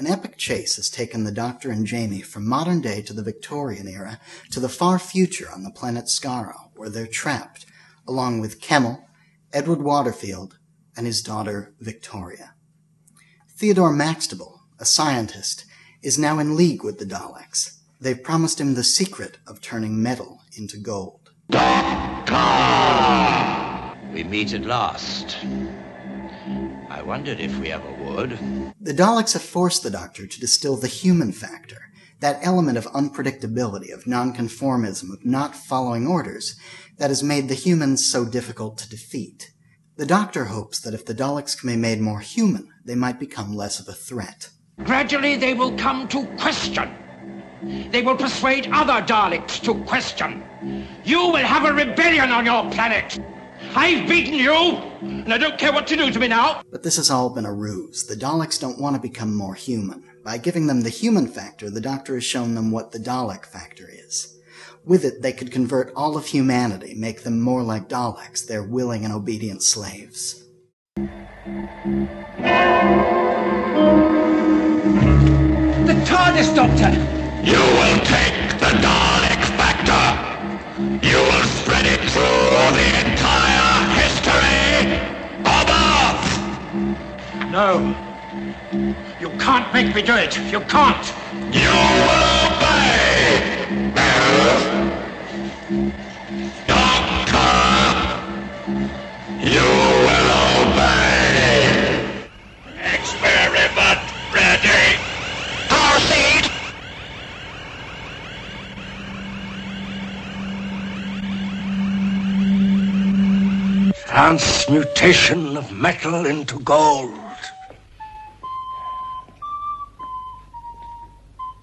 An epic chase has taken the Doctor and Jamie from modern day to the Victorian era to the far future on the planet Skaro, where they're trapped, along with Kemmel, Edward Waterfield, and his daughter Victoria. Theodore Maxtible, a scientist, is now in league with the Daleks. They've promised him the secret of turning metal into gold. Doctor! We meet at last. I wondered if we ever would. The Daleks have forced the Doctor to distill the human factor, that element of unpredictability, of nonconformism, of not following orders, that has made the humans so difficult to defeat. The Doctor hopes that if the Daleks can be made more human, they might become less of a threat. Gradually they will come to question. They will persuade other Daleks to question. You will have a rebellion on your planet. I've beaten you, and I don't care what you do to me now. But this has all been a ruse. The Daleks don't want to become more human. By giving them the human factor, the Doctor has shown them what the Dalek factor is. With it, they could convert all of humanity, make them more like Daleks, their willing and obedient slaves. The TARDIS, Doctor! You will take the Dalek factor! You will spread it through the entire history of Earth! No. You can't make me do it. You can't! You will obey! Doctor! You will obey! Experiment ready! Proceed! Transmutation of metal into gold.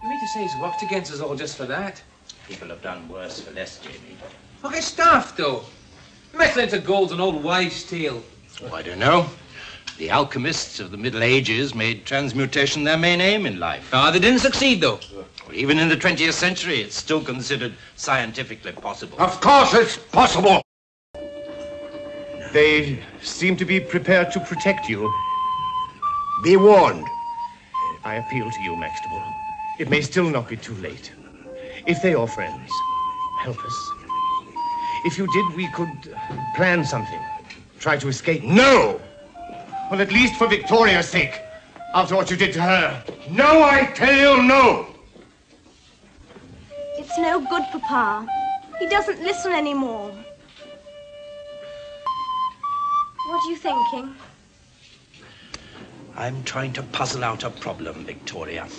You mean to say he's worked against us all just for that? People have done worse for less, Jamie. Look at stuff, though. Metal into gold's an old wives' tale. Oh, I don't know. The alchemists of the Middle Ages made transmutation their main aim in life. Ah, they didn't succeed, though. Well, even in the 20th century, it's still considered scientifically possible. Of course it's possible! They seem to be prepared to protect you. Be warned. I appeal to you, Maxtible. It may still not be too late. If they are friends, help us. If you did, we could plan something. Try to escape. No! Well, at least for Victoria's sake. After what you did to her. No, I tell you, no! It's no good, Papa. He doesn't listen anymore. What are you thinking? I'm trying to puzzle out a problem, Victoria.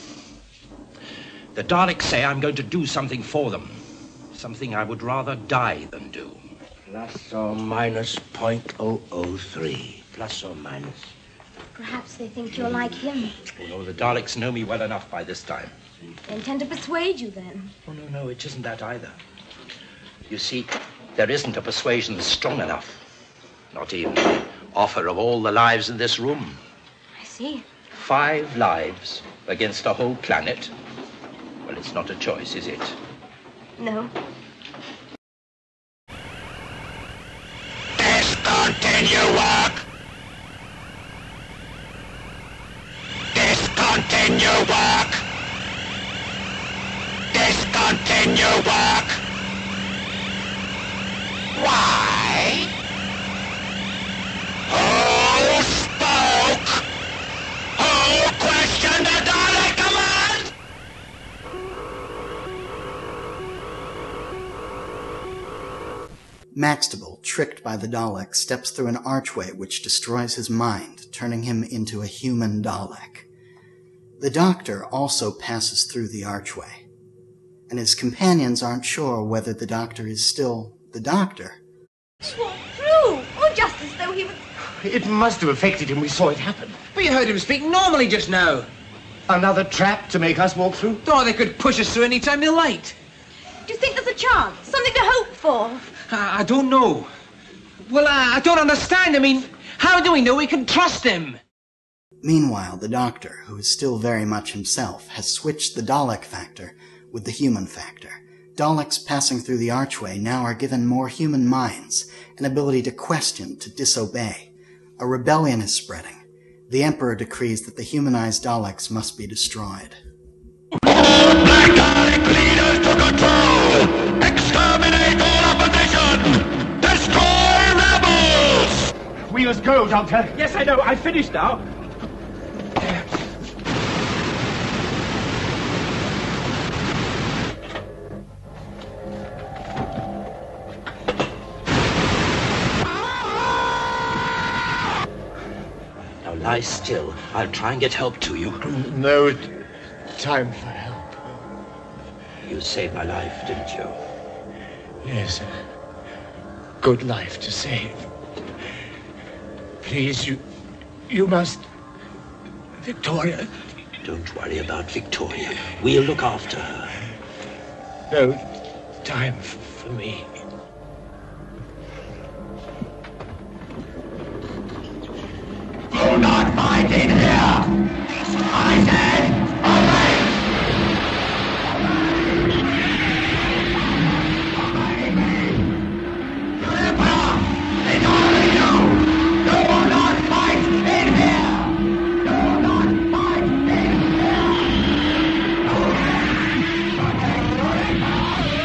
The Daleks say I'm going to do something for them. Something I would rather die than do. Plus or minus 0.003. Plus or minus. Perhaps they think you're like him. Oh, no, the Daleks know me well enough by this time. They intend to persuade you, then. Oh, no, no, it isn't that either. You see, there isn't a persuasion strong enough. Not even the offer of all the lives in this room. I see. 5 lives against a whole planet. Well, it's not a choice, is it? No. Discontinue work! Discontinue work! Discontinue work! Why? Who spoke? Who questioned the Dalek command? Maxtible, tricked by the Dalek, steps through an archway which destroys his mind, turning him into a human Dalek. The Doctor also passes through the archway, and his companions aren't sure whether the Doctor is still the Doctor. Swamp through, or just as though he was... It must have affected him. We saw it happen. We heard him speak normally just now. Another trap to make us walk through? Oh, they could push us through any time they liked. Do you think there's a chance? Something to hope for? I don't know. Well, I don't understand. I mean, how do we know we can trust them? Meanwhile, the Doctor, who is still very much himself, has switched the Dalek factor with the human factor. Daleks passing through the archway now are given more human minds, an ability to question, to disobey. A rebellion is spreading. the Emperor decrees that the humanized Daleks must be destroyed. All black Dalek leaders to control! Exterminate all opposition! Destroy rebels! We must go, Doctor. Yes, I know. I've finished now. Lie still. I'll try and get help to you. No time for help. You saved my life, didn't you? Yes. Good life to save. Please, you must... Victoria... Don't worry about Victoria. We'll look after her. No time for me. Not fight in here! I said, obey! Obey me! You're the power! It's only you! Do not fight in here! Do not fight in here! Obey! Obey! Obey! Obey!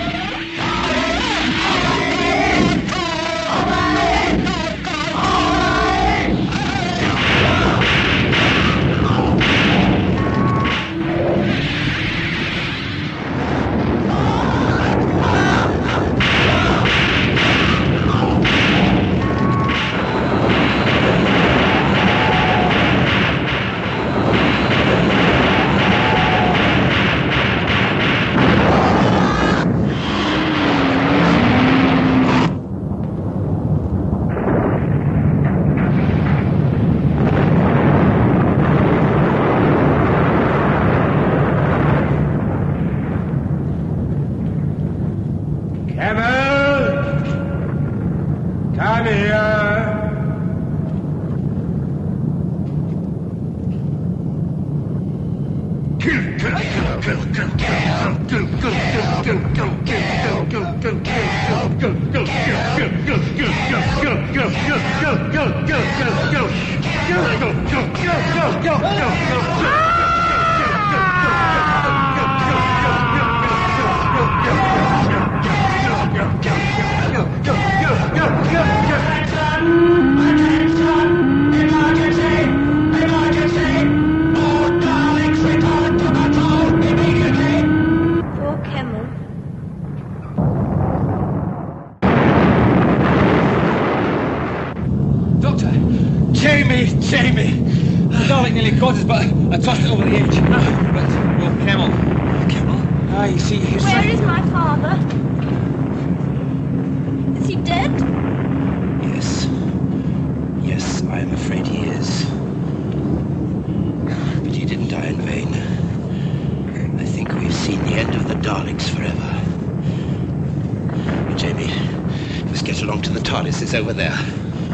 Over there.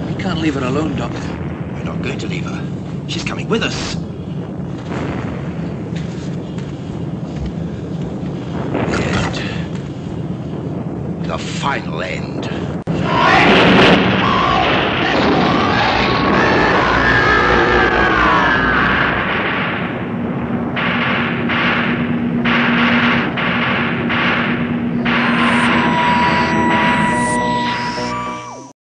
We can't leave her alone, Doctor. We're not going to leave her. She's coming with us. The end. The final end.